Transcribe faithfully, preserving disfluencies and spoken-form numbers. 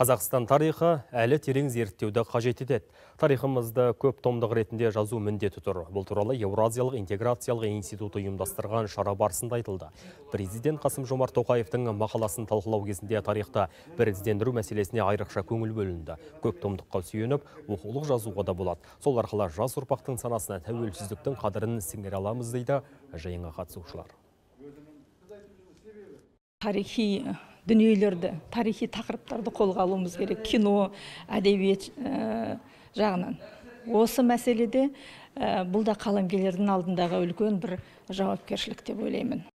Қазақстан тарихы әлі терең зерттеуді қажет етеді. Тарихымызды көп томдық ретінде жазу міндеті тұр. Бұл туралы Еуразиялық интеграциялық институты ұйымдастырған шара барысында айтылды. Президент Қасым-Жомарт Тоқаевтың мақаласын талқылау кезінде тарихта біріздендіру мәселесіне айрықша көңіл бөлінді. Көп томдыққа сүйеніп, оқулық жазуға да болады. Сол арқылы жас ұрпақтың санасына тәуелсіздіктің қадірін сіңіре аламыз дейді жиынға қатысушылар. Тарихи дүниелерді, тарихи тақырыптарды қолға алуымыз керек, кино, әдебиет жағынан. Осы мәселеде бұл да қаламгерлердің алдындағы үлкен бір жауапкершілік деп ойлаймын.